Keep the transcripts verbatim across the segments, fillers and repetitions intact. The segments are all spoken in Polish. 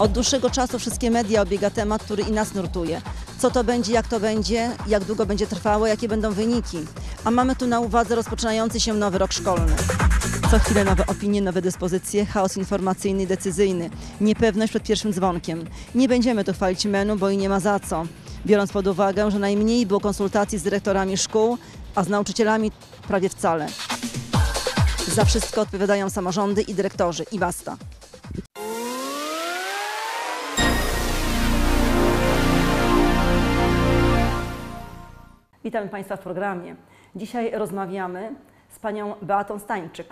Od dłuższego czasu wszystkie media obiega temat, który i nas nurtuje. Co to będzie, jak to będzie, jak długo będzie trwało, jakie będą wyniki. A mamy tu na uwadze rozpoczynający się nowy rok szkolny. Co chwilę nowe opinie, nowe dyspozycje, chaos informacyjny i decyzyjny, niepewność przed pierwszym dzwonkiem. Nie będziemy tu chwalić menu, bo i nie ma za co. Biorąc pod uwagę, że najmniej było konsultacji z dyrektorami szkół, a z nauczycielami prawie wcale. Za wszystko odpowiadają samorządy i dyrektorzy i basta. Witamy Państwa w programie. Dzisiaj rozmawiamy z panią Beatą Stańczyk,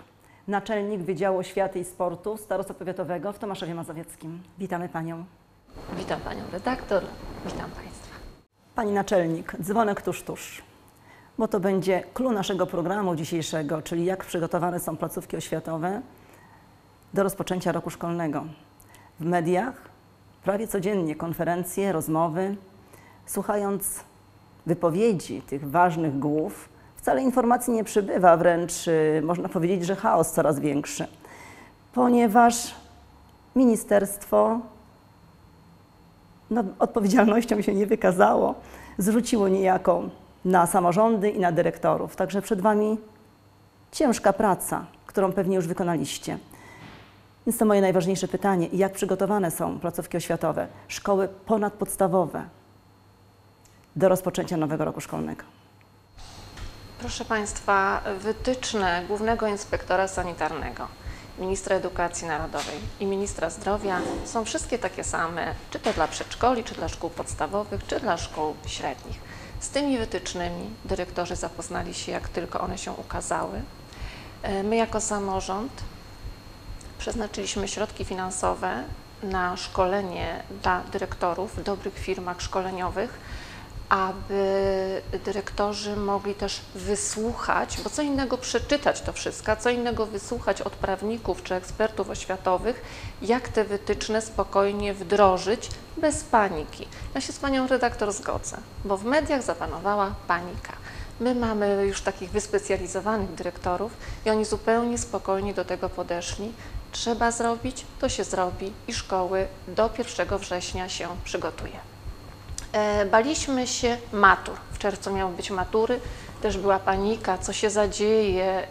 naczelnik Wydziału Oświaty i Sportu Starostwa Powiatowego w Tomaszowie Mazowieckim. Witamy Panią. Witam Panią redaktor, witam Państwa. Pani naczelnik, dzwonek tuż, tuż, bo to będzie clou naszego programu dzisiejszego, czyli jak przygotowane są placówki oświatowe do rozpoczęcia roku szkolnego. W mediach prawie codziennie konferencje, rozmowy, słuchając wypowiedzi tych ważnych głów, wcale informacji nie przybywa, wręcz można powiedzieć, że chaos coraz większy, ponieważ ministerstwo no, odpowiedzialnością się nie wykazało, zrzuciło niejako na samorządy i na dyrektorów. Także przed Wami ciężka praca, którą pewnie już wykonaliście. Więc to moje najważniejsze pytanie. Jak przygotowane są placówki oświatowe, szkoły ponadpodstawowe do rozpoczęcia nowego roku szkolnego? Proszę Państwa, wytyczne Głównego Inspektora Sanitarnego, Ministra Edukacji Narodowej i Ministra Zdrowia są wszystkie takie same, czy to dla przedszkoli, czy dla szkół podstawowych, czy dla szkół średnich. Z tymi wytycznymi dyrektorzy zapoznali się, jak tylko one się ukazały. My jako samorząd przeznaczyliśmy środki finansowe na szkolenie dla dyrektorów w dobrych firmach szkoleniowych, aby dyrektorzy mogli też wysłuchać, bo co innego przeczytać to wszystko, co innego wysłuchać od prawników czy ekspertów oświatowych, jak te wytyczne spokojnie wdrożyć bez paniki. Ja się z Panią redaktor zgodzę, bo w mediach zapanowała panika. My mamy już takich wyspecjalizowanych dyrektorów i oni zupełnie spokojnie do tego podeszli. Trzeba zrobić, to się zrobi i szkoły do pierwszego września się przygotuje. Baliśmy się matur. W czerwcu miały być matury, też była panika, co się zadzieje,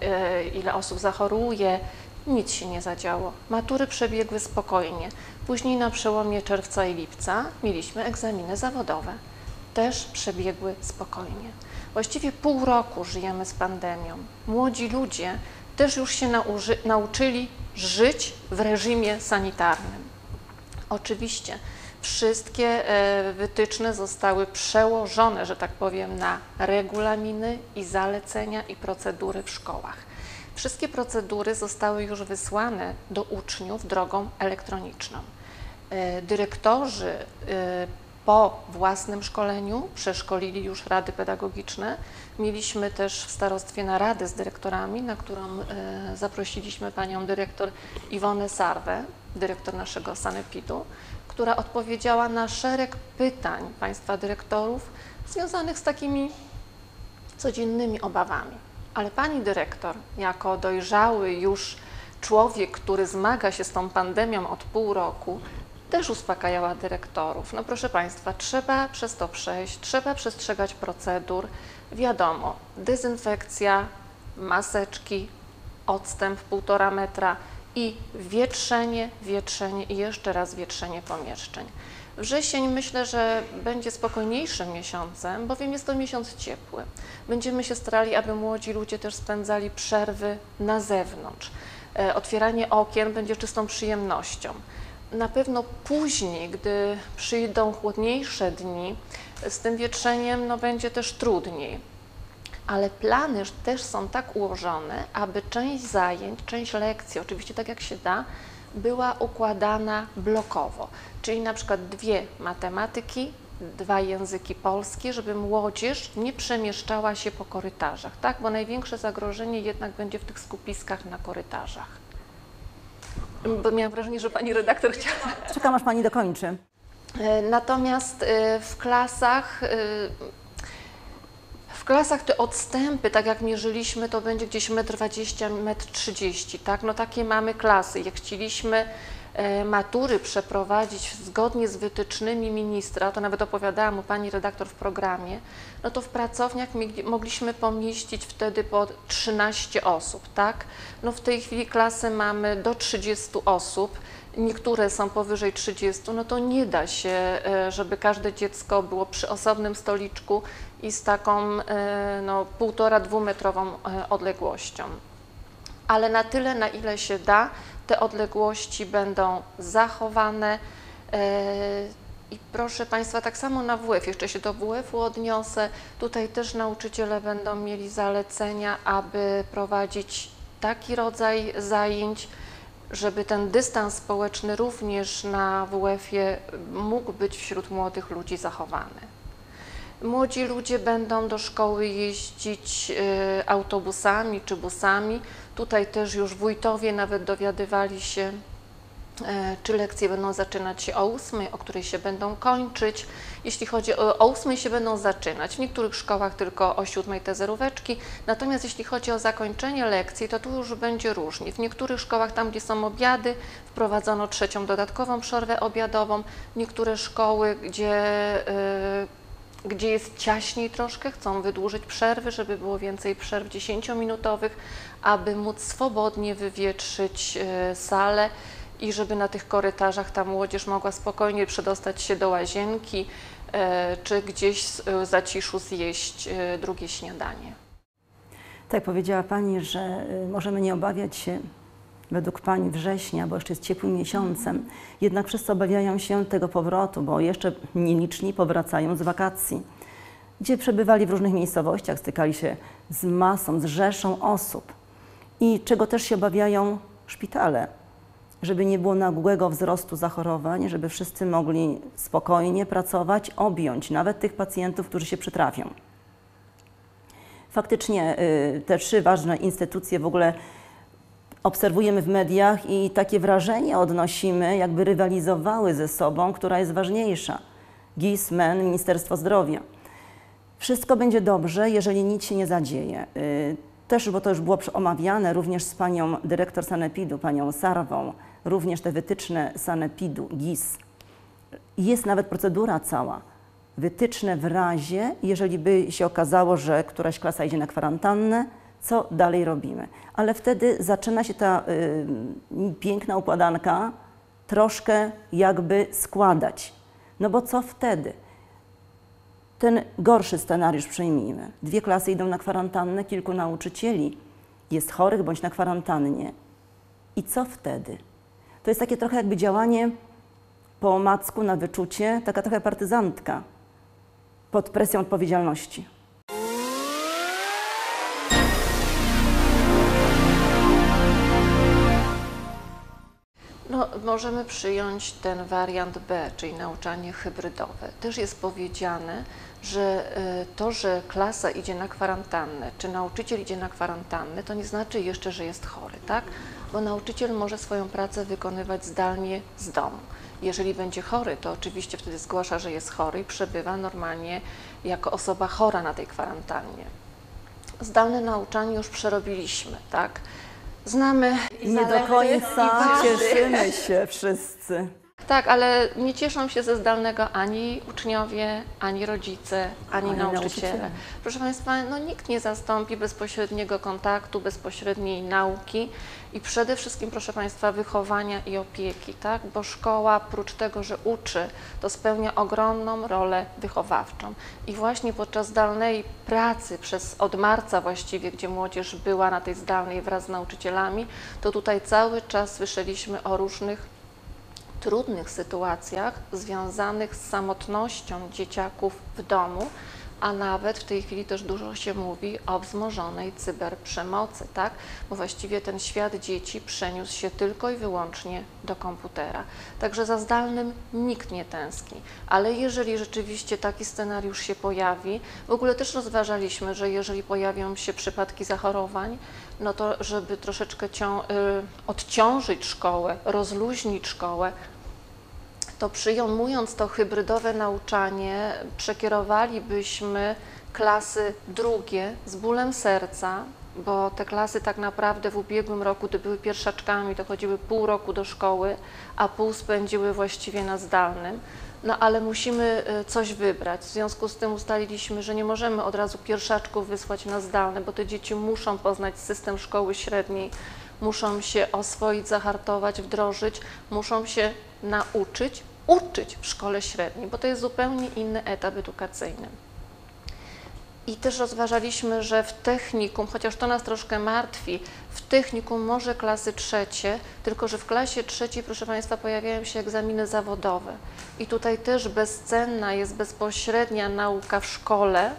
ile osób zachoruje. Nic się nie zadziało. Matury przebiegły spokojnie. Później na przełomie czerwca i lipca mieliśmy egzaminy zawodowe. Też przebiegły spokojnie. Właściwie pół roku żyjemy z pandemią. Młodzi ludzie też już się nauczyli żyć w reżimie sanitarnym. Oczywiście wszystkie wytyczne zostały przełożone, że tak powiem, na regulaminy i zalecenia i procedury w szkołach. Wszystkie procedury zostały już wysłane do uczniów drogą elektroniczną. Dyrektorzy po własnym szkoleniu przeszkolili już rady pedagogiczne. Mieliśmy też w starostwie naradę z dyrektorami, na którą zaprosiliśmy panią dyrektor Iwonę Sarwę, dyrektor naszego Sanepidu, która odpowiedziała na szereg pytań Państwa dyrektorów związanych z takimi codziennymi obawami. Ale Pani dyrektor, jako dojrzały już człowiek, który zmaga się z tą pandemią od pół roku, też uspokajała dyrektorów. No proszę Państwa, trzeba przez to przejść, trzeba przestrzegać procedur. Wiadomo, dezynfekcja, maseczki, odstęp półtora metra, i wietrzenie, wietrzenie i jeszcze raz wietrzenie pomieszczeń. Wrzesień myślę, że będzie spokojniejszym miesiącem, bowiem jest to miesiąc ciepły. Będziemy się starali, aby młodzi ludzie też spędzali przerwy na zewnątrz. Otwieranie okien będzie czystą przyjemnością. Na pewno później, gdy przyjdą chłodniejsze dni, z tym wietrzeniem no, będzie też trudniej. Ale plany też są tak ułożone, aby część zajęć, część lekcji, oczywiście tak jak się da, była układana blokowo. Czyli na przykład dwie matematyki, dwa języki polskie, żeby młodzież nie przemieszczała się po korytarzach, tak? Bo największe zagrożenie jednak będzie w tych skupiskach na korytarzach. Bo miałam wrażenie, że pani redaktor chciała... Czekam, aż pani dokończy. Natomiast w klasach... W klasach te odstępy, tak jak mierzyliśmy, to będzie gdzieś metr dwadzieścia, metr trzydzieści, tak? No takie mamy klasy. Jak chcieliśmy matury przeprowadzić zgodnie z wytycznymi ministra, to nawet opowiadała mu pani redaktor w programie, no to w pracowniach mogliśmy pomieścić wtedy po trzynaście osób, tak? No w tej chwili klasy mamy do trzydziestu osób, niektóre są powyżej trzydziestu, no to nie da się, żeby każde dziecko było przy osobnym stoliczku i z taką no, półtora, dwumetrową odległością. Ale na tyle, na ile się da, te odległości będą zachowane. I proszę Państwa, tak samo na W F, jeszcze się do W F-u odniosę, tutaj też nauczyciele będą mieli zalecenia, aby prowadzić taki rodzaj zajęć, żeby ten dystans społeczny również na W F-ie mógł być wśród młodych ludzi zachowany. Młodzi ludzie będą do szkoły jeździć autobusami czy busami. Tutaj też już wójtowie nawet dowiadywali się, czy lekcje będą zaczynać się o ósmej, o której się będą kończyć. Jeśli chodzi o, o ósmej się będą zaczynać, w niektórych szkołach tylko o siódmej te zeróweczki, natomiast jeśli chodzi o zakończenie lekcji, to tu już będzie różnie. W niektórych szkołach, tam gdzie są obiady, wprowadzono trzecią dodatkową przerwę obiadową, niektóre szkoły, gdzie yy, gdzie jest ciaśniej troszkę, chcą wydłużyć przerwy, żeby było więcej przerw dziesięciominutowych, aby móc swobodnie wywietrzyć salę i żeby na tych korytarzach ta młodzież mogła spokojnie przedostać się do łazienki czy gdzieś w zaciszu zjeść drugie śniadanie. Tak powiedziała Pani, że możemy nie obawiać się według Pani września, bo jeszcze jest ciepłym miesiącem, jednak wszyscy obawiają się tego powrotu, bo jeszcze nieliczni powracają z wakacji, gdzie przebywali w różnych miejscowościach, stykali się z masą, z rzeszą osób i czego też się obawiają szpitale, żeby nie było nagłego wzrostu zachorowań, żeby wszyscy mogli spokojnie pracować, objąć nawet tych pacjentów, którzy się przytrafią. Faktycznie te trzy ważne instytucje w ogóle obserwujemy w mediach i takie wrażenie odnosimy, jakby rywalizowały ze sobą, która jest ważniejsza. G I S, M E N, Ministerstwo Zdrowia. Wszystko będzie dobrze, jeżeli nic się nie zadzieje. Też, bo to już było omawiane również z panią dyrektor Sanepidu, panią Sarwą, również te wytyczne Sanepidu, G I S. Jest nawet procedura cała. Wytyczne w razie, jeżeli by się okazało, że któraś klasa idzie na kwarantannę, co dalej robimy. Ale wtedy zaczyna się ta y, piękna układanka troszkę jakby składać. No bo co wtedy? Ten gorszy scenariusz przyjmijmy. Dwie klasy idą na kwarantannę, kilku nauczycieli jest chorych bądź na kwarantannie. I co wtedy? To jest takie trochę jakby działanie po omacku na wyczucie, taka trochę partyzantka pod presją odpowiedzialności. No, możemy przyjąć ten wariant B, czyli nauczanie hybrydowe. Też jest powiedziane, że to, że klasa idzie na kwarantannę, czy nauczyciel idzie na kwarantannę, to nie znaczy jeszcze, że jest chory, tak? Bo nauczyciel może swoją pracę wykonywać zdalnie z domu. Jeżeli będzie chory, to oczywiście wtedy zgłasza, że jest chory i przebywa normalnie jako osoba chora na tej kwarantannie. Zdalne nauczanie już przerobiliśmy, tak? Znamy i nie do końca cieszymy się wszyscy. Tak, ale nie cieszą się ze zdalnego ani uczniowie, ani rodzice, ani, ani nauczyciele. nauczyciele. Proszę Państwa, no nikt nie zastąpi bezpośredniego kontaktu, bezpośredniej nauki i przede wszystkim, proszę Państwa, wychowania i opieki, tak? Bo szkoła, prócz tego, że uczy, to spełnia ogromną rolę wychowawczą. I właśnie podczas zdalnej pracy, przez od marca właściwie, gdzie młodzież była na tej zdalnej wraz z nauczycielami, to tutaj cały czas słyszeliśmy o różnych trudnych sytuacjach związanych z samotnością dzieciaków w domu, a nawet w tej chwili też dużo się mówi o wzmożonej cyberprzemocy, tak? Bo właściwie ten świat dzieci przeniósł się tylko i wyłącznie do komputera. Także za zdalnym nikt nie tęskni, ale jeżeli rzeczywiście taki scenariusz się pojawi, w ogóle też rozważaliśmy, że jeżeli pojawią się przypadki zachorowań, no to żeby troszeczkę cią- odciążyć szkołę, rozluźnić szkołę, to przyjmując to hybrydowe nauczanie, przekierowalibyśmy klasy drugie z bólem serca, bo te klasy tak naprawdę w ubiegłym roku, gdy były pierwszaczkami, to chodziły pół roku do szkoły, a pół spędziły właściwie na zdalnym. No ale musimy coś wybrać. W związku z tym ustaliliśmy, że nie możemy od razu pierwszaczków wysłać na zdalne, bo te dzieci muszą poznać system szkoły średniej, muszą się oswoić, zahartować, wdrożyć, muszą się nauczyć, uczyć w szkole średniej, bo to jest zupełnie inny etap edukacyjny. I też rozważaliśmy, że w technikum, chociaż to nas troszkę martwi, w technikum może klasy trzecie, tylko że w klasie trzeciej, proszę Państwa, pojawiają się egzaminy zawodowe. I tutaj też bezcenna jest bezpośrednia nauka w szkole,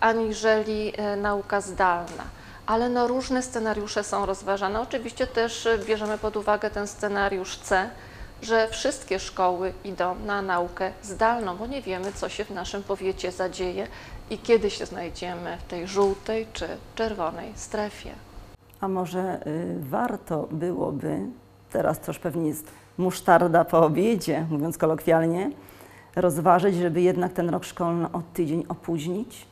aniżeli nauka zdalna. Ale no, różne scenariusze są rozważane. Oczywiście też bierzemy pod uwagę ten scenariusz C, że wszystkie szkoły idą na naukę zdalną, bo nie wiemy, co się w naszym powiecie zadzieje i kiedy się znajdziemy w tej żółtej czy czerwonej strefie. A może y, warto byłoby, teraz to już pewnie jest musztarda po obiedzie, mówiąc kolokwialnie, rozważyć, żeby jednak ten rok szkolny o tydzień opóźnić?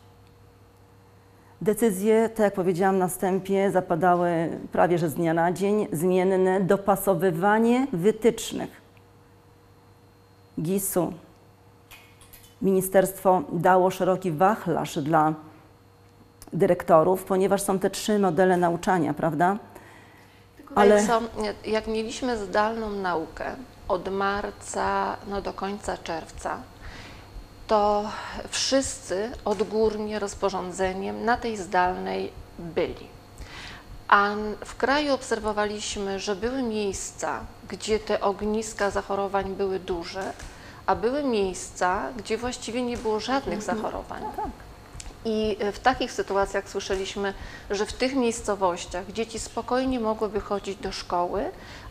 Decyzje, tak jak powiedziałam na wstępie, zapadały prawie że z dnia na dzień, zmienne, dopasowywanie wytycznych gisu. Ministerstwo dało szeroki wachlarz dla dyrektorów, ponieważ są te trzy modele nauczania, prawda? Ale są, jak mieliśmy zdalną naukę od marca no do końca czerwca, to wszyscy odgórnie rozporządzeniem na tej zdalnej byli. A w kraju obserwowaliśmy, że były miejsca, gdzie te ogniska zachorowań były duże, a były miejsca, gdzie właściwie nie było żadnych zachorowań. I w takich sytuacjach słyszeliśmy, że w tych miejscowościach dzieci spokojnie mogłyby chodzić do szkoły,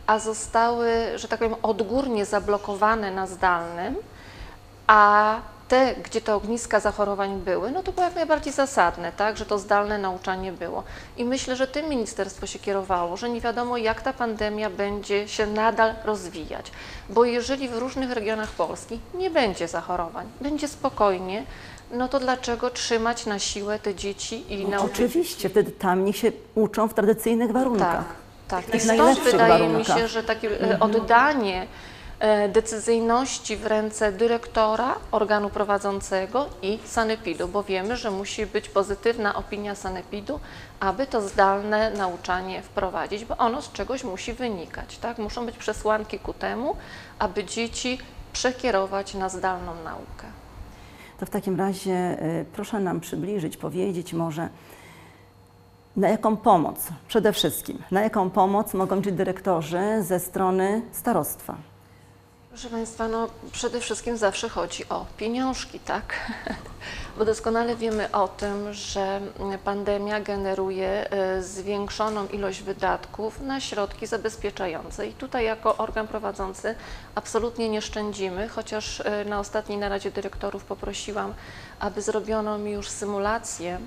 a zostały, że tak powiem, odgórnie zablokowane na zdalnym, a te, gdzie te ogniska zachorowań były, no to było jak najbardziej zasadne, tak, że to zdalne nauczanie było. I myślę, że tym ministerstwo się kierowało, że nie wiadomo, jak ta pandemia będzie się nadal rozwijać. Bo jeżeli w różnych regionach Polski nie będzie zachorowań, będzie spokojnie, no to dlaczego trzymać na siłę te dzieci i no, nauczyć? Oczywiście, wtedy tam niech się uczą w tradycyjnych warunkach. Tak, tak. I stąd wydaje warunkach. mi się, że takie mhm. oddanie decyzyjności w ręce dyrektora, organu prowadzącego i Sanepidu, bo wiemy, że musi być pozytywna opinia Sanepidu, aby to zdalne nauczanie wprowadzić, bo ono z czegoś musi wynikać, tak? Muszą być przesłanki ku temu, aby dzieci przekierować na zdalną naukę. To w takim razie proszę nam przybliżyć, powiedzieć może, na jaką pomoc, przede wszystkim, na jaką pomoc mogą liczyć dyrektorzy ze strony starostwa? Proszę Państwa, no przede wszystkim zawsze chodzi o pieniążki, tak? Bo doskonale wiemy o tym, że pandemia generuje zwiększoną ilość wydatków na środki zabezpieczające. I tutaj jako organ prowadzący absolutnie nie szczędzimy, chociaż na ostatniej naradzie dyrektorów poprosiłam, aby zrobiono mi już symulację,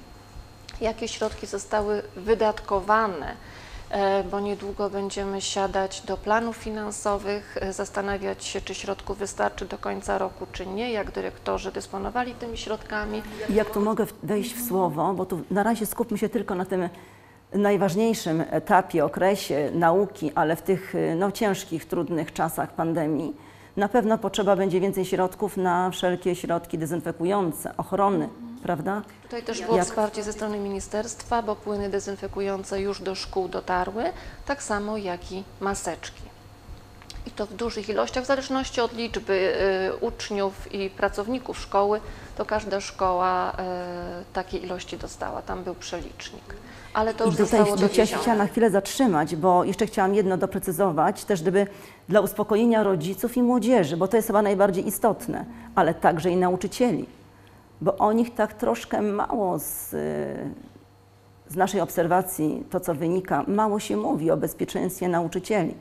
jakie środki zostały wydatkowane, bo niedługo będziemy siadać do planów finansowych, zastanawiać się, czy środków wystarczy do końca roku, czy nie, jak dyrektorzy dysponowali tymi środkami. Jak tu mogę wejść w słowo, bo tu na razie skupmy się tylko na tym najważniejszym etapie, okresie nauki, ale w tych no, ciężkich, trudnych czasach pandemii na pewno potrzeba będzie więcej środków na wszelkie środki dezynfekujące, ochrony. Prawda? Tutaj też było Jak? wsparcie ze strony ministerstwa, bo płyny dezynfekujące już do szkół dotarły, tak samo jak i maseczki. I to w dużych ilościach, w zależności od liczby y, uczniów i pracowników szkoły, to każda szkoła y, takiej ilości dostała, tam był przelicznik. Ale to już zostało dowiezione. Ja się chciałam na chwilę zatrzymać, bo jeszcze chciałam jedno doprecyzować, też żeby dla uspokojenia rodziców i młodzieży, bo to jest chyba najbardziej istotne, ale także i nauczycieli. Bo o nich tak troszkę mało z, z naszej obserwacji, to co wynika, mało się mówi o bezpieczeństwie nauczycieli.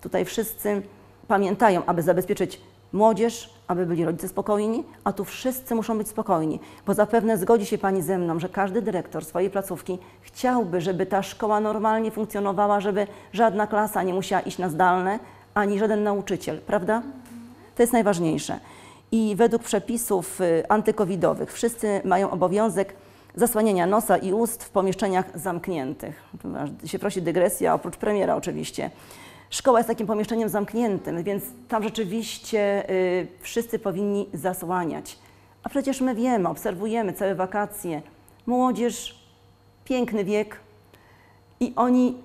Tutaj wszyscy pamiętają, aby zabezpieczyć młodzież, aby byli rodzice spokojni, a tu wszyscy muszą być spokojni. Bo zapewne zgodzi się Pani ze mną, że każdy dyrektor swojej placówki chciałby, żeby ta szkoła normalnie funkcjonowała, żeby żadna klasa nie musiała iść na zdalne, ani żaden nauczyciel, prawda? To jest najważniejsze. I według przepisów antykowidowych wszyscy mają obowiązek zasłaniania nosa i ust w pomieszczeniach zamkniętych. Tu się prosi dygresja, oprócz premiera oczywiście. Szkoła jest takim pomieszczeniem zamkniętym, więc tam rzeczywiście y, wszyscy powinni zasłaniać. A przecież my wiemy, obserwujemy całe wakacje, młodzież, piękny wiek i oni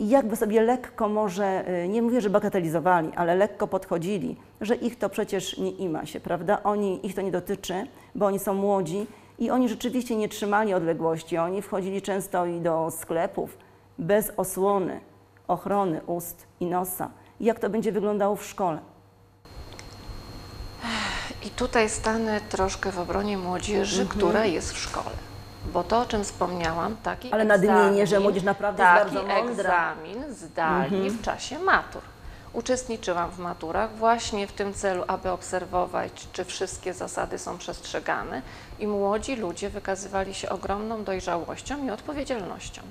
jakby sobie lekko może, nie mówię, że bagatelizowali, ale lekko podchodzili, że ich to przecież nie ima się, prawda? Oni, ich to nie dotyczy, bo oni są młodzi i oni rzeczywiście nie trzymali odległości. Oni wchodzili często i do sklepów bez osłony, ochrony ust i nosa. Jak to będzie wyglądało w szkole? I tutaj stanę troszkę w obronie młodzieży, mhm. która jest w szkole. Bo to, o czym wspomniałam, taki Ale egzamin, nadmienię, że młodzież naprawdę taki jest bardzo mądra. egzamin zdalnie mhm. w czasie matur. Uczestniczyłam w maturach właśnie w tym celu, aby obserwować, czy wszystkie zasady są przestrzegane. I młodzi ludzie wykazywali się ogromną dojrzałością i odpowiedzialnością.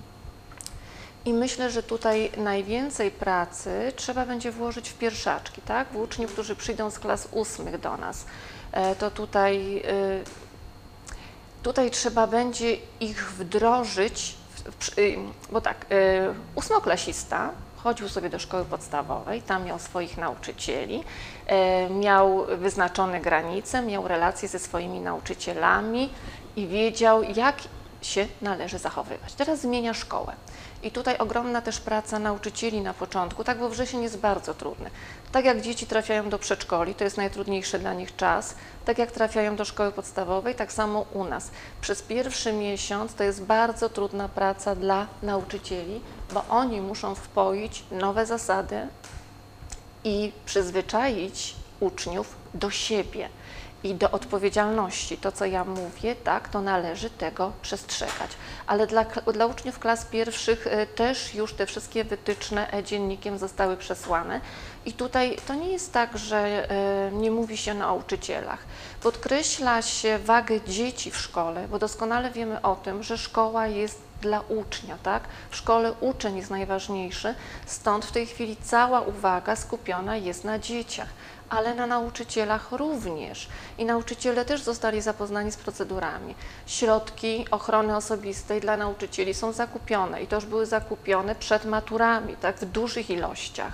I myślę, że tutaj najwięcej pracy trzeba będzie włożyć w pierwszaczki, tak? W uczniów, którzy przyjdą z klas ósmych do nas. To tutaj, tutaj trzeba będzie ich wdrożyć, w, bo tak, ósmoklasista chodził sobie do szkoły podstawowej, tam miał swoich nauczycieli, miał wyznaczone granice, miał relacje ze swoimi nauczycielami i wiedział, jak się należy zachowywać. Teraz zmienia szkołę. I tutaj ogromna też praca nauczycieli na początku, tak, bo wrzesień jest bardzo trudny. Tak jak dzieci trafiają do przedszkoli, to jest najtrudniejszy dla nich czas, tak jak trafiają do szkoły podstawowej, tak samo u nas. Przez pierwszy miesiąc to jest bardzo trudna praca dla nauczycieli, bo oni muszą wpoić nowe zasady i przyzwyczaić uczniów do siebie i do odpowiedzialności. To, co ja mówię, tak, to należy tego przestrzegać. Ale dla, dla uczniów klas pierwszych też już te wszystkie wytyczne dziennikiem zostały przesłane. I tutaj to nie jest tak, że nie mówi się o nauczycielach. Podkreśla się wagę dzieci w szkole, bo doskonale wiemy o tym, że szkoła jest dla ucznia, tak? W szkole uczeń jest najważniejszy, stąd w tej chwili cała uwaga skupiona jest na dzieciach, ale na nauczycielach również. I nauczyciele też zostali zapoznani z procedurami. Środki ochrony osobistej dla nauczycieli są zakupione i to już były zakupione przed maturami, tak? W dużych ilościach.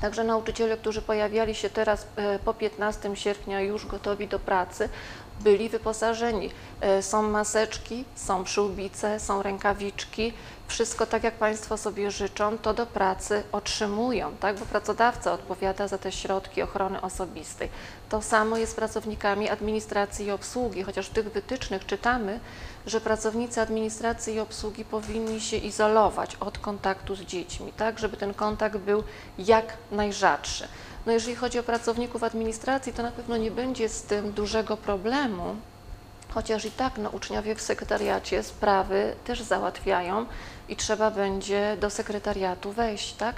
Także nauczyciele, którzy pojawiali się teraz po piętnastego sierpnia już gotowi do pracy, byli wyposażeni. Są maseczki, są przyłbice, są rękawiczki. Wszystko tak, jak Państwo sobie życzą, to do pracy otrzymują, tak? Bo pracodawca odpowiada za te środki ochrony osobistej. To samo jest z pracownikami administracji i obsługi, chociaż w tych wytycznych czytamy, że pracownicy administracji i obsługi powinni się izolować od kontaktu z dziećmi, tak? Żeby ten kontakt był jak najrzadszy. No jeżeli chodzi o pracowników administracji, to na pewno nie będzie z tym dużego problemu, chociaż i tak no, uczniowie w sekretariacie sprawy też załatwiają i trzeba będzie do sekretariatu wejść, tak?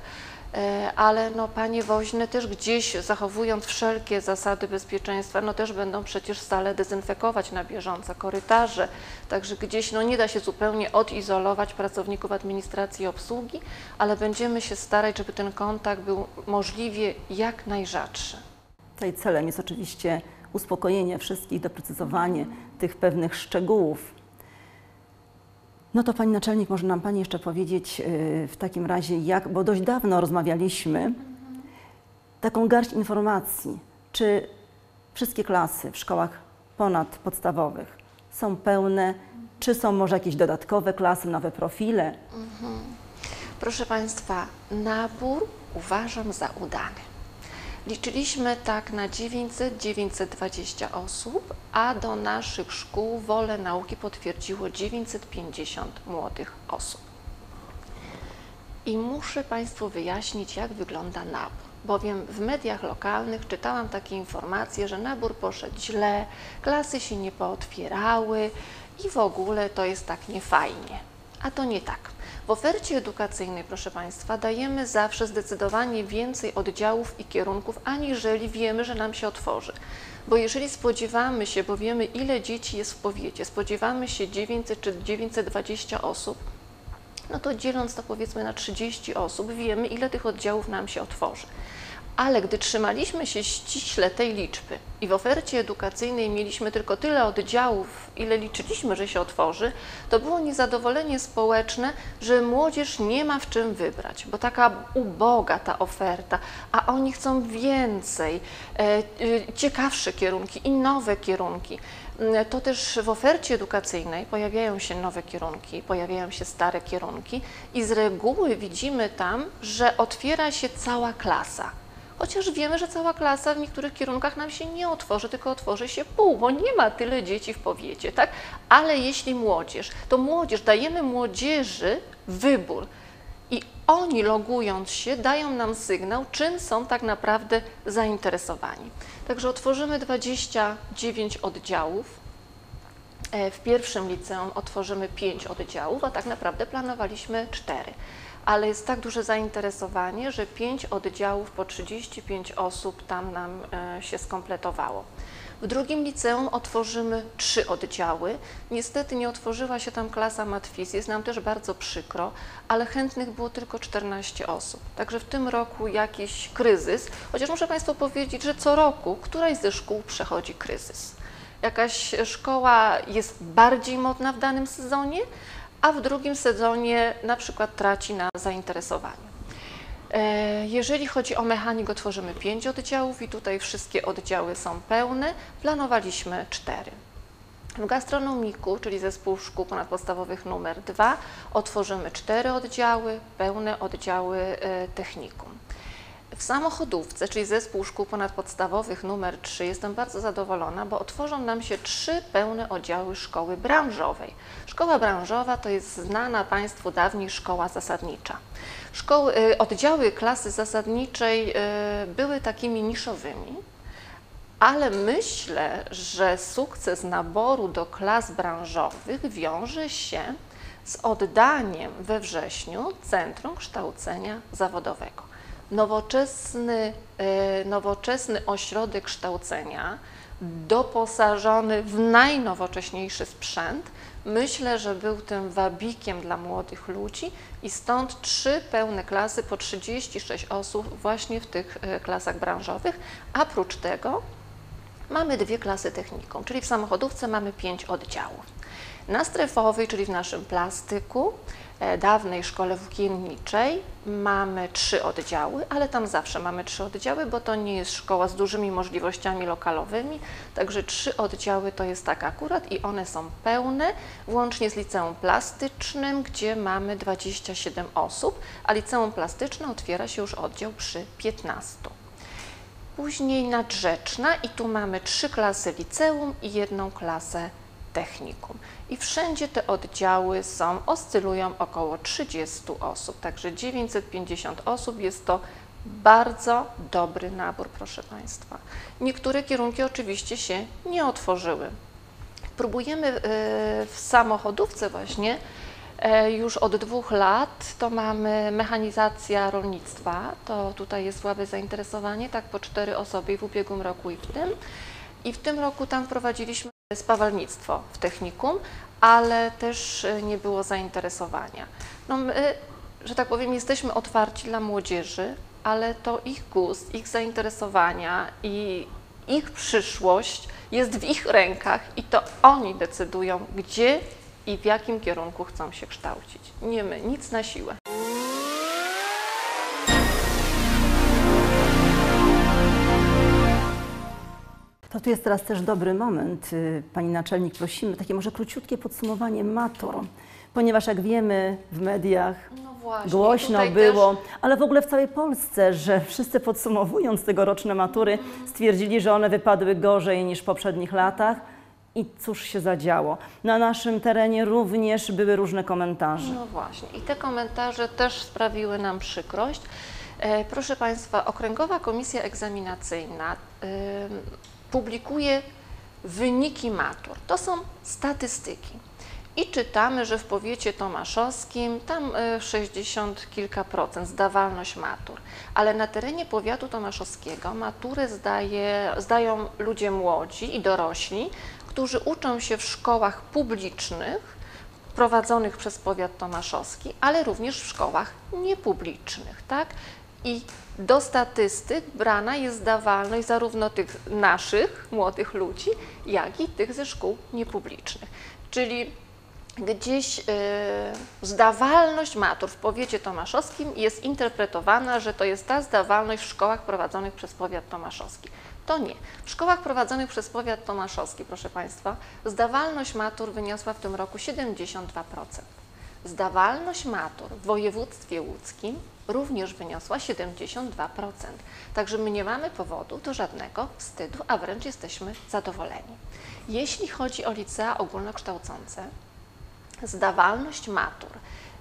Ale no, panie woźne też gdzieś, zachowując wszelkie zasady bezpieczeństwa, no też będą przecież stale dezynfekować na bieżąco korytarze, także gdzieś no, nie da się zupełnie odizolować pracowników administracji i obsługi, ale będziemy się starać, żeby ten kontakt był możliwie jak najrzadszy. Tutaj celem jest oczywiście uspokojenie wszystkich, doprecyzowanie tych pewnych szczegółów. No to Pani Naczelnik, może nam Pani jeszcze powiedzieć yy, w takim razie jak, bo dość dawno rozmawialiśmy, mhm. taką garść informacji, czy wszystkie klasy w szkołach ponadpodstawowych są pełne, mhm. czy są może jakieś dodatkowe klasy, nowe profile? Mhm. Proszę Państwa, nabór uważam za udany. Liczyliśmy tak na dziewięćset do dziewięćset dwudziestu osób, a do naszych szkół wolę nauki potwierdziło dziewięćset pięćdziesiąt młodych osób. I muszę Państwu wyjaśnić, jak wygląda nabór, bowiem w mediach lokalnych czytałam takie informacje, że nabór poszedł źle, klasy się nie pootwierały i w ogóle to jest tak niefajnie. A to nie tak. W ofercie edukacyjnej, proszę Państwa, dajemy zawsze zdecydowanie więcej oddziałów i kierunków, aniżeli wiemy, że nam się otworzy. Bo jeżeli spodziewamy się, bo wiemy, ile dzieci jest w powiecie, spodziewamy się dziewięćset czy dziewięćset dwadzieścia osób, no to dzieląc to powiedzmy na trzydzieści osób, wiemy, ile tych oddziałów nam się otworzy. ale gdy trzymaliśmy się ściśle tej liczby i w ofercie edukacyjnej mieliśmy tylko tyle oddziałów, ile liczyliśmy, że się otworzy, to było niezadowolenie społeczne, że młodzież nie ma w czym wybrać, bo taka uboga ta oferta, a oni chcą więcej, ciekawsze kierunki i nowe kierunki. To też w ofercie edukacyjnej pojawiają się nowe kierunki, pojawiają się stare kierunki i z reguły widzimy tam, że otwiera się cała klasa. Chociaż wiemy, że cała klasa w niektórych kierunkach nam się nie otworzy, tylko otworzy się pół, bo nie ma tyle dzieci w powiecie, tak? Ale jeśli młodzież, to młodzież, dajemy młodzieży wybór i oni logując się dają nam sygnał, czym są tak naprawdę zainteresowani. Także otworzymy dwadzieścia dziewięć oddziałów. W pierwszym liceum otworzymy pięć oddziałów, a tak naprawdę planowaliśmy cztery. Ale jest tak duże zainteresowanie, że pięć oddziałów po trzydzieści pięć osób tam nam się skompletowało. W drugim liceum otworzymy trzy oddziały. Niestety nie otworzyła się tam klasa matwiz, jest nam też bardzo przykro, ale chętnych było tylko czternaście osób. Także w tym roku jakiś kryzys, chociaż muszę Państwu powiedzieć, że co roku któraś ze szkół przechodzi kryzys. Jakaś szkoła jest bardziej modna w danym sezonie, a w drugim sezonie na przykład traci na zainteresowanie. Jeżeli chodzi o mechanik, otworzymy pięć oddziałów i tutaj wszystkie oddziały są pełne, planowaliśmy cztery. W gastronomiku, czyli zespół szkół ponadpodstawowych numer dwa, otworzymy cztery oddziały, pełne oddziały technikum. W samochodówce, czyli zespół szkół ponadpodstawowych numer trzy, jestem bardzo zadowolona, bo otworzą nam się trzy pełne oddziały szkoły branżowej. Szkoła branżowa to jest znana Państwu dawniej szkoła zasadnicza. Szkoły, oddziały klasy zasadniczej były takimi niszowymi, ale myślę, że sukces naboru do klas branżowych wiąże się z oddaniem we wrześniu Centrum Kształcenia Zawodowego. Nowoczesny, nowoczesny ośrodek kształcenia, doposażony w najnowocześniejszy sprzęt, myślę, że był tym wabikiem dla młodych ludzi i stąd trzy pełne klasy po trzydzieści sześć osób właśnie w tych klasach branżowych, a prócz tego mamy dwie klasy technikum, czyli w samochodówce mamy pięć oddziałów. Na strefowej, czyli w naszym plastyku, dawnej szkole włókienniczej mamy trzy oddziały, ale tam zawsze mamy trzy oddziały, bo to nie jest szkoła z dużymi możliwościami lokalowymi, także trzy oddziały to jest tak akurat i one są pełne, włącznie z liceum plastycznym, gdzie mamy dwadzieścia siedem osób, a liceum plastyczne otwiera się już oddział przy piętnastu. Później Nadrzeczna i tu mamy trzy klasy liceum i jedną klasę technikum. I wszędzie te oddziały są, oscylują około trzydziestu osób, także dziewięćset pięćdziesiąt osób jest to bardzo dobry nabór, proszę Państwa. Niektóre kierunki oczywiście się nie otworzyły. Próbujemy w samochodówce właśnie już od dwóch lat, to mamy mechanizacja rolnictwa, to tutaj jest słabe zainteresowanie, tak po cztery osoby w ubiegłym roku i w tym. I w tym roku tam wprowadziliśmy spawalnictwo w technikum, ale też nie było zainteresowania. No my, że tak powiem, jesteśmy otwarci dla młodzieży, ale to ich gust, ich zainteresowania i ich przyszłość jest w ich rękach i to oni decydują, gdzie i w jakim kierunku chcą się kształcić. Nie my, nic na siłę. To tu jest teraz też dobry moment, Pani Naczelnik, prosimy, takie może króciutkie podsumowanie matur, ponieważ jak wiemy w mediach no właśnie, głośno było, też... ale w ogóle w całej Polsce, że wszyscy podsumowując tegoroczne matury stwierdzili, że one wypadły gorzej niż w poprzednich latach i cóż się zadziało. Na naszym terenie również były różne komentarze. No właśnie i te komentarze też sprawiły nam przykrość. E, proszę Państwa, Okręgowa Komisja Egzaminacyjna y, publikuje wyniki matur. To są statystyki. I czytamy, że w powiecie tomaszowskim tam sześćdziesiąt kilka procent zdawalność matur, ale na terenie powiatu tomaszowskiego maturę zdaje, zdają ludzie młodzi i dorośli, którzy uczą się w szkołach publicznych prowadzonych przez powiat tomaszowski, ale również w szkołach niepublicznych, tak? I do statystyk brana jest dawalność zarówno tych naszych młodych ludzi, jak i tych ze szkół niepublicznych. Czyli gdzieś yy, zdawalność matur w powiecie tomaszowskim jest interpretowana, że to jest ta zdawalność w szkołach prowadzonych przez powiat tomaszowski. To nie. W szkołach prowadzonych przez powiat tomaszowski, proszę Państwa, zdawalność matur wyniosła w tym roku siedemdziesiąt dwa procent. Zdawalność matur w województwie łódzkim również wyniosła siedemdziesiąt dwa procent. Także my nie mamy powodu do żadnego wstydu, a wręcz jesteśmy zadowoleni. Jeśli chodzi o licea ogólnokształcące, zdawalność matur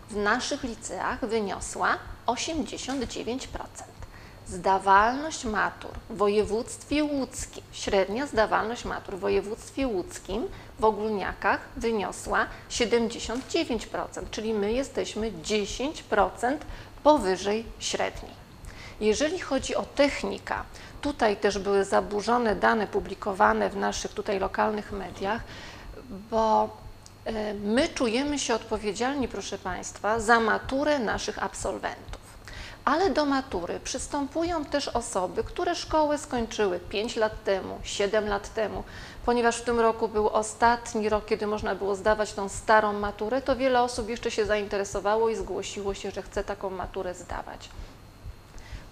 w naszych liceach wyniosła osiemdziesiąt dziewięć procent. Zdawalność matur w województwie łódzkim, średnia zdawalność matur w województwie łódzkim w ogólniakach wyniosła siedemdziesiąt dziewięć procent, czyli my jesteśmy dziesięć procent powyżej średniej. Jeżeli chodzi o technika, tutaj też były zaburzone dane publikowane w naszych tutaj lokalnych mediach, bo my czujemy się odpowiedzialni, proszę Państwa, za maturę naszych absolwentów. Ale do matury przystępują też osoby, które szkołę skończyły pięć lat temu, siedem lat temu. Ponieważ w tym roku był ostatni rok, kiedy można było zdawać tą starą maturę, to wiele osób jeszcze się zainteresowało i zgłosiło się, że chce taką maturę zdawać.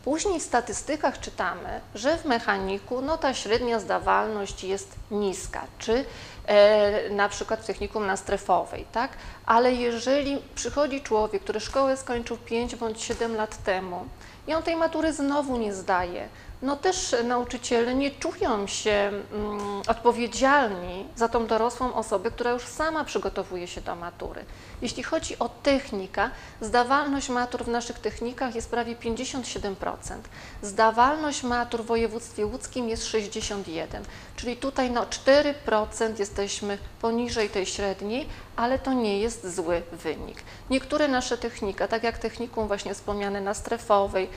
Później w statystykach czytamy, że w mechaniku no, ta średnia zdawalność jest niska, czy e, na przykład w technikum na strefowej, tak? Ale jeżeli przychodzi człowiek, który szkołę skończył pięć bądź siedem lat temu i on tej matury znowu nie zdaje, no też nauczyciele nie czują się mm, odpowiedzialni za tą dorosłą osobę, która już sama przygotowuje się do matury. Jeśli chodzi o technika, zdawalność matur w naszych technikach jest prawie pięćdziesiąt siedem procent. Zdawalność matur w województwie łódzkim jest sześćdziesiąt jeden procent, czyli tutaj no cztery procent jesteśmy poniżej tej średniej, ale to nie jest zły wynik. Niektóre nasze technika, tak jak technikum właśnie wspomniane na strefowej,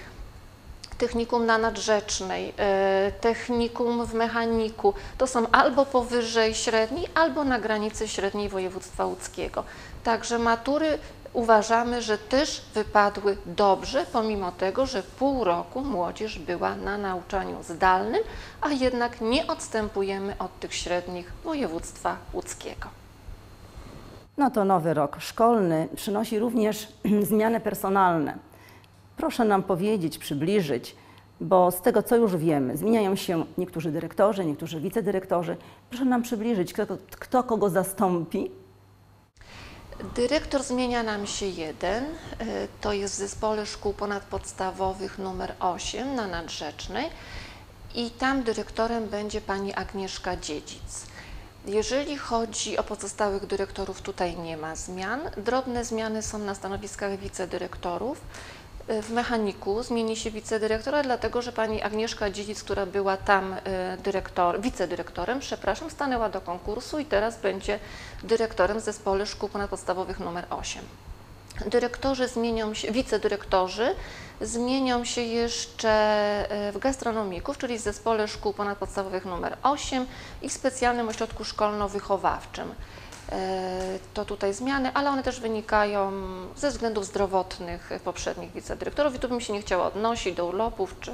technikum na Nadrzecznej, technikum w mechaniku, to są albo powyżej średniej, albo na granicy średniej województwa łódzkiego. Także matury uważamy, że też wypadły dobrze, pomimo tego, że pół roku młodzież była na nauczaniu zdalnym, a jednak nie odstępujemy od tych średnich województwa łódzkiego. No to nowy rok szkolny przynosi również zmiany personalne. Proszę nam powiedzieć, przybliżyć, bo z tego, co już wiemy, zmieniają się niektórzy dyrektorzy, niektórzy wicedyrektorzy. Proszę nam przybliżyć, kto, kto kogo zastąpi. Dyrektor zmienia nam się jeden, to jest w Zespole Szkół Ponadpodstawowych numer osiem na Nadrzecznej i tam dyrektorem będzie pani Agnieszka Dziedzic. Jeżeli chodzi o pozostałych dyrektorów, tutaj nie ma zmian. Drobne zmiany są na stanowiskach wicedyrektorów. W mechaniku zmieni się wicedyrektora, dlatego że pani Agnieszka Dziedzic, która była tam dyrektor, wicedyrektorem, przepraszam, stanęła do konkursu i teraz będzie dyrektorem w Zespole Szkół Ponadpodstawowych numer osiem. Dyrektorzy zmienią się, wicedyrektorzy zmienią się jeszcze w gastronomików, czyli w Zespole Szkół Ponadpodstawowych numer osiem i w Specjalnym Ośrodku Szkolno-Wychowawczym. To tutaj zmiany, ale one też wynikają ze względów zdrowotnych poprzednich wicedyrektorów i tu bym się nie chciała odnosić do urlopów, czy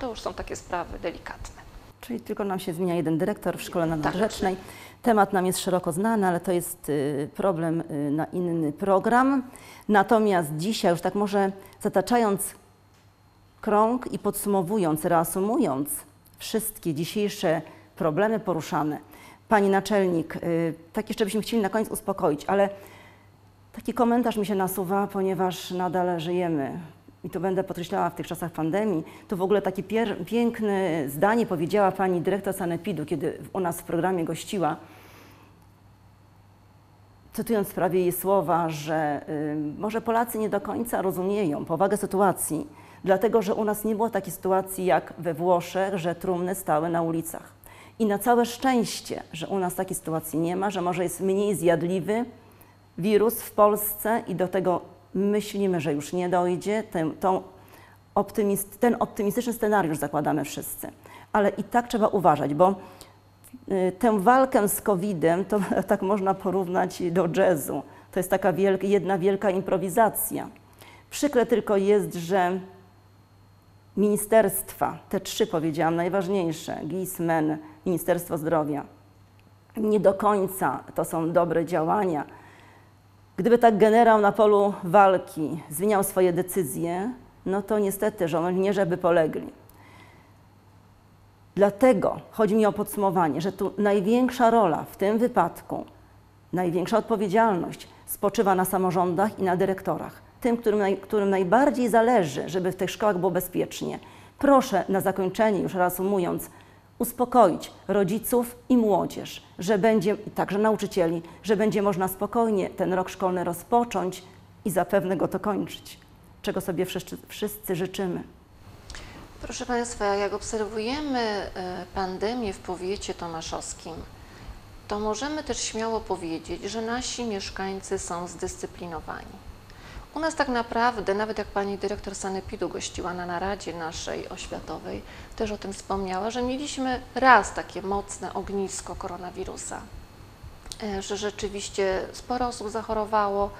to już są takie sprawy delikatne. Czyli tylko nam się zmienia jeden dyrektor w szkole na Nadrzecznej. Tak. Temat nam jest szeroko znany, ale to jest problem na inny program. Natomiast dzisiaj już tak może zataczając krąg i podsumowując, reasumując wszystkie dzisiejsze problemy poruszane, pani naczelnik, tak jeszcze byśmy chcieli na koniec uspokoić, ale taki komentarz mi się nasuwa, ponieważ nadal żyjemy i to będę podkreślała w tych czasach pandemii. To w ogóle takie piękne zdanie powiedziała pani dyrektor Sanepidu, kiedy u nas w programie gościła, cytując prawie jej słowa, że y, może Polacy nie do końca rozumieją powagę sytuacji, dlatego że u nas nie było takiej sytuacji jak we Włoszech, że trumny stały na ulicach. I na całe szczęście, że u nas takiej sytuacji nie ma, że może jest mniej zjadliwy wirus w Polsce i do tego myślimy, że już nie dojdzie. Ten, tą optymist, ten optymistyczny scenariusz zakładamy wszyscy. Ale i tak trzeba uważać, bo y, tę walkę z kowidem to tak można porównać do jazzu. To jest taka wielka, jedna wielka improwizacja. Przykre tylko jest, że ministerstwa, te trzy powiedziałam najważniejsze, G I S, M E N, Ministerstwo Zdrowia, nie do końca to są dobre działania. Gdyby tak generał na polu walki zmieniał swoje decyzje, no to niestety żołnierze by polegli. Dlatego chodzi mi o podsumowanie, że tu największa rola w tym wypadku, największa odpowiedzialność spoczywa na samorządach i na dyrektorach. Tym, którym, naj, którym najbardziej zależy, żeby w tych szkołach było bezpiecznie. Proszę na zakończenie, już reasumując, uspokoić rodziców i młodzież, że będzie, także nauczycieli, że będzie można spokojnie ten rok szkolny rozpocząć i zapewne go dokończyć, czego sobie wszyscy, wszyscy życzymy. Proszę Państwa, jak obserwujemy pandemię w powiecie tomaszowskim, to możemy też śmiało powiedzieć, że nasi mieszkańcy są zdyscyplinowani. U nas tak naprawdę, nawet jak pani dyrektor Sanepidu gościła na naradzie naszej oświatowej, też o tym wspomniała, że mieliśmy raz takie mocne ognisko koronawirusa, że rzeczywiście sporo osób zachorowało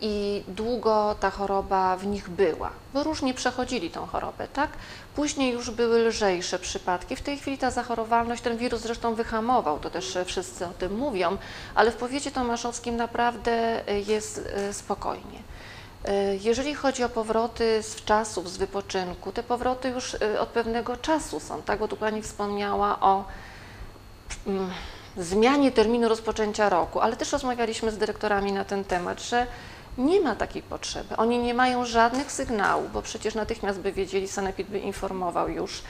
i długo ta choroba w nich była, bo różnie przechodzili tą chorobę, tak? Później już były lżejsze przypadki, w tej chwili ta zachorowalność, ten wirus zresztą wyhamował, to też wszyscy o tym mówią, ale w powiecie tomaszowskim naprawdę jest spokojnie. Jeżeli chodzi o powroty z czasów, z wypoczynku, te powroty już od pewnego czasu są, tak? Bo tu pani wspomniała o zmianie terminu rozpoczęcia roku, ale też rozmawialiśmy z dyrektorami na ten temat, że nie ma takiej potrzeby. Oni nie mają żadnych sygnałów, bo przecież natychmiast by wiedzieli, Sanepid by informował już,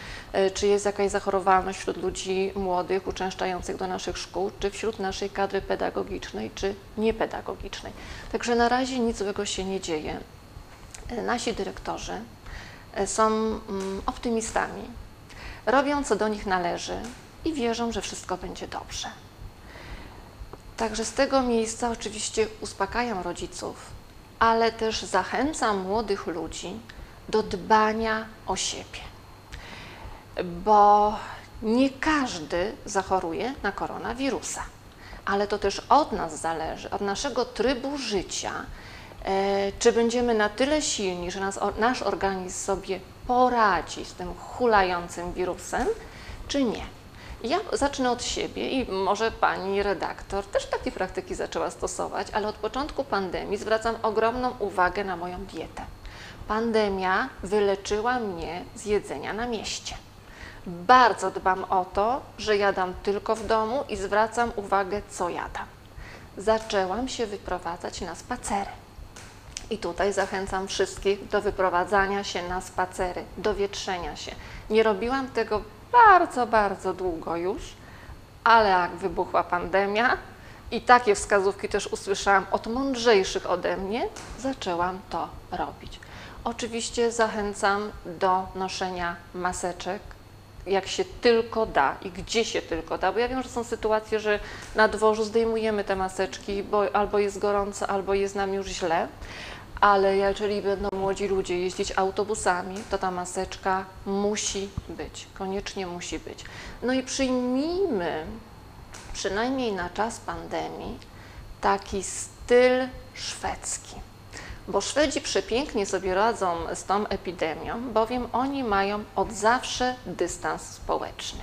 czy jest jakaś zachorowalność wśród ludzi młodych, uczęszczających do naszych szkół, czy wśród naszej kadry pedagogicznej, czy niepedagogicznej. Także na razie nic złego się nie dzieje. Nasi dyrektorzy są optymistami, robią co do nich należy i wierzą, że wszystko będzie dobrze. Także z tego miejsca oczywiście uspokajam rodziców, ale też zachęcam młodych ludzi do dbania o siebie, bo nie każdy zachoruje na koronawirusa, ale to też od nas zależy, od naszego trybu życia, czy będziemy na tyle silni, że nas, nasz organizm sobie poradzi z tym hulającym wirusem, czy nie. Ja zacznę od siebie i może pani redaktor też takie praktyki zaczęła stosować, ale od początku pandemii zwracam ogromną uwagę na moją dietę. Pandemia wyleczyła mnie z jedzenia na mieście. Bardzo dbam o to, że jadam tylko w domu i zwracam uwagę, co jadam. Zaczęłam się wyprowadzać na spacery. I tutaj zachęcam wszystkich do wyprowadzania się na spacery, do wietrzenia się. Nie robiłam tego bardzo, bardzo długo już, ale jak wybuchła pandemia i takie wskazówki też usłyszałam od mądrzejszych ode mnie, zaczęłam to robić. Oczywiście zachęcam do noszenia maseczek, jak się tylko da i gdzie się tylko da, bo ja wiem, że są sytuacje, że na dworzu zdejmujemy te maseczki, bo albo jest gorąco, albo jest nam już źle. Ale jeżeli będą młodzi ludzie jeździć autobusami, to ta maseczka musi być, koniecznie musi być. No i przyjmijmy, przynajmniej na czas pandemii, taki styl szwedzki. Bo Szwedzi przepięknie sobie radzą z tą epidemią, bowiem oni mają od zawsze dystans społeczny.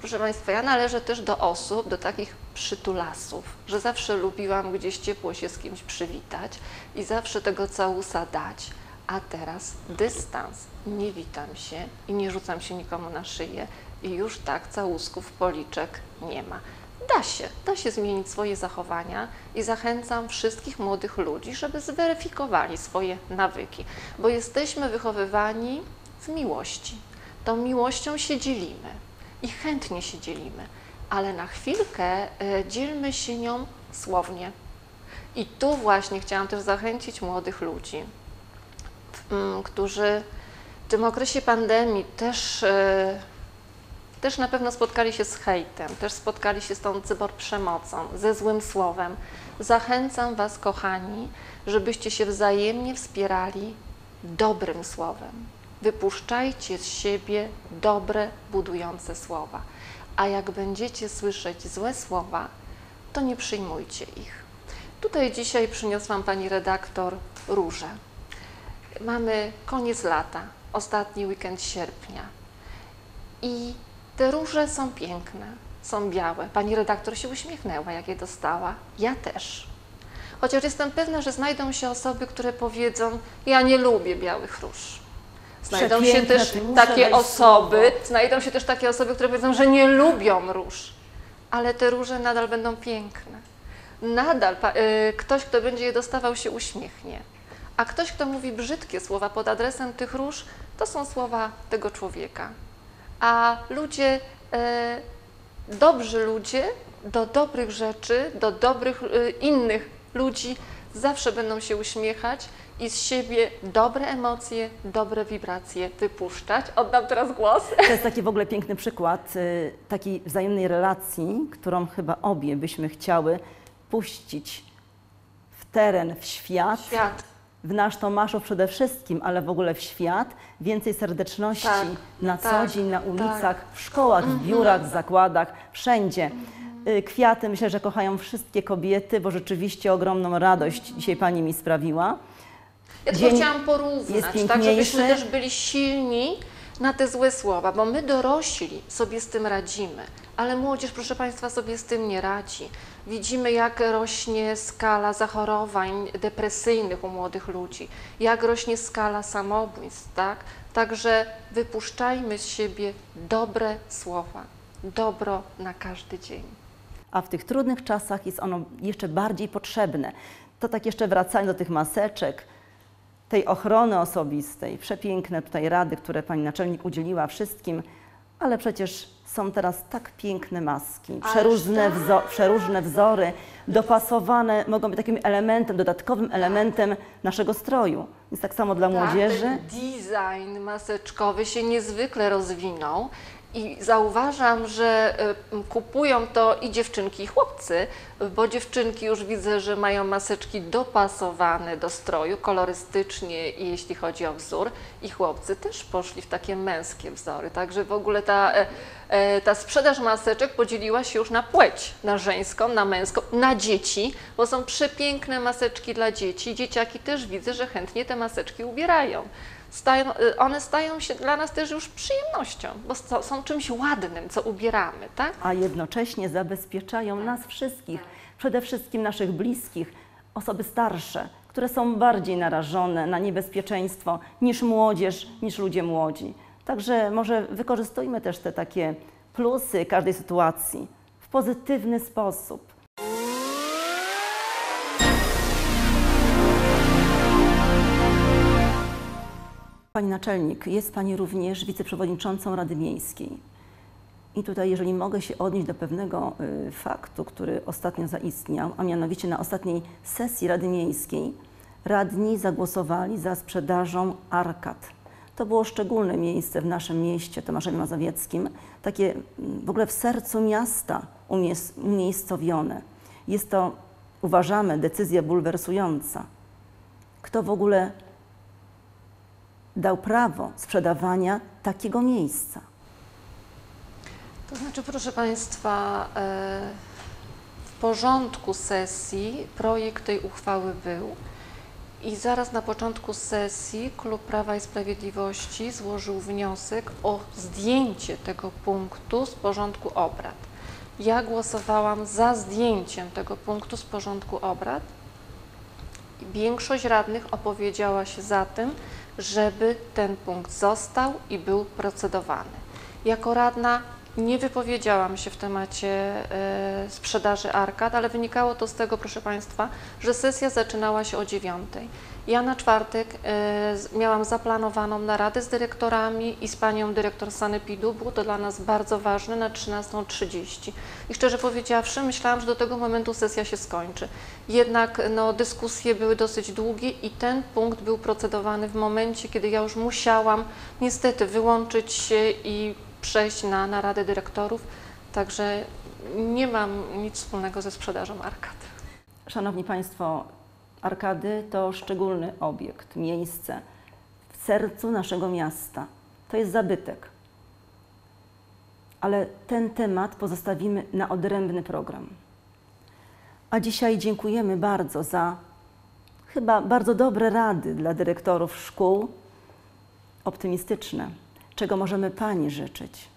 Proszę Państwa, ja należę też do osób, do takich przytulasów, że zawsze lubiłam gdzieś ciepło się z kimś przywitać i zawsze tego całusa dać, a teraz dystans. Nie witam się i nie rzucam się nikomu na szyję i już tak całusków, policzek nie ma. Da się, da się zmienić swoje zachowania i zachęcam wszystkich młodych ludzi, żeby zweryfikowali swoje nawyki, bo jesteśmy wychowywani w miłości. Tą miłością się dzielimy. I chętnie się dzielimy, ale na chwilkę dzielmy się nią słownie. I tu właśnie chciałam też zachęcić młodych ludzi, którzy w tym okresie pandemii też, też na pewno spotkali się z hejtem, też spotkali się z tą cyberprzemocą, ze złym słowem. Zachęcam Was, kochani, żebyście się wzajemnie wspierali dobrym słowem. Wypuszczajcie z siebie dobre, budujące słowa, a jak będziecie słyszeć złe słowa, to nie przyjmujcie ich. Tutaj dzisiaj przyniosłam pani redaktor róże. Mamy koniec lata, ostatni weekend sierpnia. I te róże są piękne, są białe. Pani redaktor się uśmiechnęła, jak je dostała. Ja też. Chociaż jestem pewna, że znajdą się osoby, które powiedzą, ja nie lubię białych róż. Znajdą się też takie osoby, znajdą się też takie osoby, które powiedzą, że nie lubią róż. Ale te róże nadal będą piękne. Nadal y, ktoś, kto będzie je dostawał, się uśmiechnie. A ktoś, kto mówi brzydkie słowa pod adresem tych róż, to są słowa tego człowieka. A ludzie, y, dobrzy ludzie do dobrych rzeczy, do dobrych y, innych ludzi zawsze będą się uśmiechać i z siebie dobre emocje, dobre wibracje wypuszczać. Oddam teraz głos. To jest taki w ogóle piękny przykład y, takiej wzajemnej relacji, którą chyba obie byśmy chciały puścić w teren, w świat, świat. w nasz Tomaszów przede wszystkim, ale w ogóle w świat, więcej serdeczności tak, na tak, co dzień, na ulicach, tak. w szkołach, w biurach, w zakładach, wszędzie. Kwiaty myślę, że kochają wszystkie kobiety, bo rzeczywiście ogromną radość dzisiaj Pani mi sprawiła. Ja tylko chciałam porównać, tak, żebyśmy też byli silni na te złe słowa, bo my dorośli sobie z tym radzimy, ale młodzież, proszę Państwa, sobie z tym nie radzi. Widzimy, jak rośnie skala zachorowań depresyjnych u młodych ludzi, jak rośnie skala samobójstw, tak? Także wypuszczajmy z siebie dobre słowa, dobro na każdy dzień. A w tych trudnych czasach jest ono jeszcze bardziej potrzebne. To tak jeszcze wracając do tych maseczek, tej ochrony osobistej, przepiękne tutaj rady, które Pani Naczelnik udzieliła wszystkim, ale przecież są teraz tak piękne maski, przeróżne, wzo przeróżne wzory, dopasowane, mogą być takim elementem, dodatkowym elementem naszego stroju. Więc tak samo dla młodzieży. Ten design maseczkowy się niezwykle rozwinął. I zauważam, że kupują to i dziewczynki, i chłopcy, bo dziewczynki już widzę, że mają maseczki dopasowane do stroju, kolorystycznie, jeśli chodzi o wzór, i chłopcy też poszli w takie męskie wzory. Także w ogóle ta, ta sprzedaż maseczek podzieliła się już na płeć, na żeńską, na męską, na dzieci, bo są przepiękne maseczki dla dzieci. Dzieciaki też widzę, że chętnie te maseczki ubierają. Stają, one stają się dla nas też już przyjemnością, bo są czymś ładnym, co ubieramy, tak? A jednocześnie zabezpieczają tak. nas wszystkich, przede wszystkim naszych bliskich, osoby starsze, które są bardziej narażone na niebezpieczeństwo niż młodzież, niż ludzie młodzi. Także może wykorzystujmy też te takie plusy każdej sytuacji w pozytywny sposób. Pani Naczelnik, jest Pani również wiceprzewodniczącą Rady Miejskiej. I tutaj, jeżeli mogę się odnieść do pewnego y, faktu, który ostatnio zaistniał, a mianowicie na ostatniej sesji Rady Miejskiej radni zagłosowali za sprzedażą arkad. To było szczególne miejsce w naszym mieście, Tomaszowie Mazowieckim, takie w ogóle w sercu miasta umiejscowione. Jest to, uważamy, decyzja bulwersująca. Kto w ogóle dał prawo sprzedawania takiego miejsca? To znaczy, proszę Państwa, w porządku sesji projekt tej uchwały był i zaraz na początku sesji Klub Prawa i Sprawiedliwości złożył wniosek o zdjęcie tego punktu z porządku obrad. Ja głosowałam za zdjęciem tego punktu z porządku obrad. Większość radnych opowiedziała się za tym, żeby ten punkt został i był procedowany. Jako radna nie wypowiedziałam się w temacie y, sprzedaży arkad, ale wynikało to z tego, proszę Państwa, że sesja zaczynała się o dziewiątej. Ja na czwartek y, miałam zaplanowaną naradę z dyrektorami i z panią dyrektor Sanepidu. Było to dla nas bardzo ważne na trzynastą trzydzieści. I szczerze powiedziawszy, myślałam, że do tego momentu sesja się skończy. Jednak no, dyskusje były dosyć długie i ten punkt był procedowany w momencie, kiedy ja już musiałam niestety wyłączyć się i przejść na, na Radę Dyrektorów, także nie mam nic wspólnego ze sprzedażą arkad. Szanowni Państwo, arkady to szczególny obiekt, miejsce w sercu naszego miasta. To jest zabytek. Ale ten temat pozostawimy na odrębny program. A dzisiaj dziękujemy bardzo za chyba bardzo dobre rady dla dyrektorów szkół, optymistyczne. Czego możemy Pani życzyć?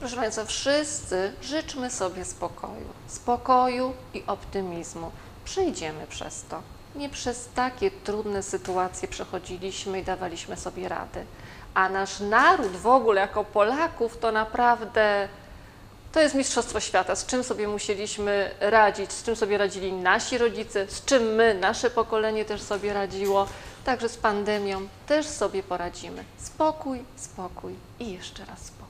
Proszę Państwa, wszyscy życzmy sobie spokoju. Spokoju i optymizmu. Przejdziemy przez to. Nie przez takie trudne sytuacje przechodziliśmy i dawaliśmy sobie rady. A nasz naród w ogóle, jako Polaków, to naprawdę to jest mistrzostwo świata, z czym sobie musieliśmy radzić, z czym sobie radzili nasi rodzice, z czym my, nasze pokolenie też sobie radziło. Także z pandemią też sobie poradzimy. Spokój, spokój i jeszcze raz spokój.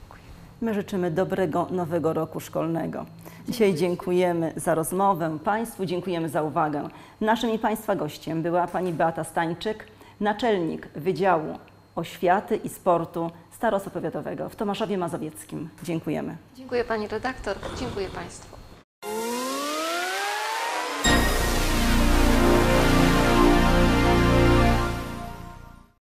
My życzymy dobrego nowego roku szkolnego. Dzisiaj dziękujemy za rozmowę Państwu, dziękujemy za uwagę. Naszym i Państwa gościem była Pani Beata Stańczyk, naczelnik Wydziału Oświaty i Sportu Starostwa Powiatowego w Tomaszowie Mazowieckim. Dziękujemy. Dziękuję Pani redaktor, dziękuję Państwu.